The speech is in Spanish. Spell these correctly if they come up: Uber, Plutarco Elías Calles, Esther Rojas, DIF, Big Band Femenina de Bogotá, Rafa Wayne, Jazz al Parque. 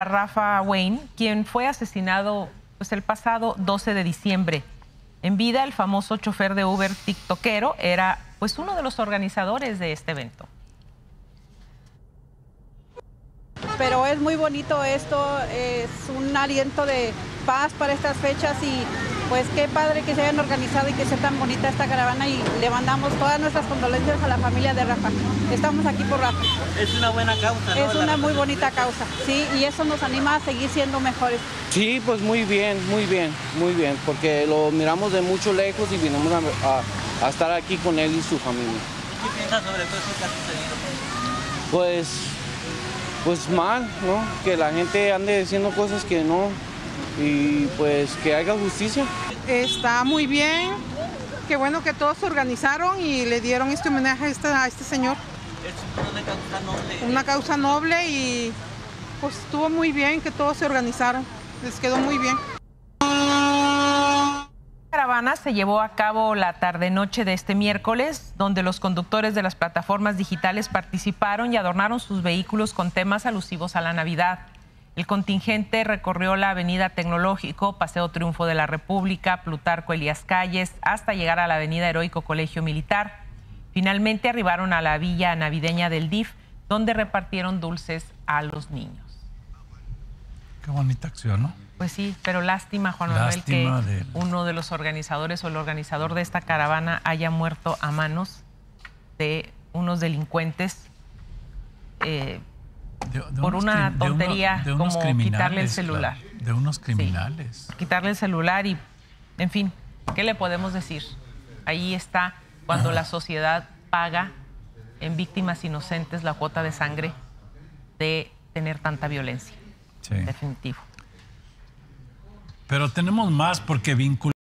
Rafa Wayne, quien fue asesinado el pasado 12 de diciembre. En vida, el famoso chofer de Uber tiktokero era uno de los organizadores de este evento. Pero es muy bonito esto, es un aliento de paz para estas fechas y pues qué padre que se hayan organizado y que sea tan bonita esta caravana, y le mandamos todas nuestras condolencias a la familia de Rafa. Estamos aquí por Rafa. Es una buena causa, ¿no? Es una muy bonita causa, sí, y eso nos anima a seguir siendo mejores. Sí, pues muy bien, porque lo miramos de mucho lejos y vinimos a estar aquí con él y su familia. ¿Qué piensas sobre todo eso que ha sucedido? Pues mal, ¿no? Que la gente ande diciendo cosas que no, y pues que haya justicia. Está muy bien, qué bueno que todos se organizaron y le dieron este homenaje a este señor. Es una causa noble. Una causa noble, y pues estuvo muy bien que todos se organizaron, les quedó muy bien. La caravana se llevó a cabo la tarde-noche de este miércoles, donde los conductores de las plataformas digitales participaron y adornaron sus vehículos con temas alusivos a la Navidad. El contingente recorrió la Avenida Tecnológico, Paseo Triunfo de la República, Plutarco Elías Calles, hasta llegar a la Avenida Heroico Colegio Militar. Finalmente arribaron a la Villa Navideña del DIF, donde repartieron dulces a los niños. Qué bonita acción, ¿no? Pues sí, pero lástima, Juan Manuel, que uno de los organizadores o el organizador de esta caravana haya muerto a manos de unos delincuentes por una tontería como quitarle el celular. De unos criminales. Sí, quitarle el celular y, en fin, ¿qué le podemos decir? Ahí está cuando la sociedad paga en víctimas inocentes la cuota de sangre de tener tanta violencia. Sí. Definitivo. Pero tenemos más porque vinculamos.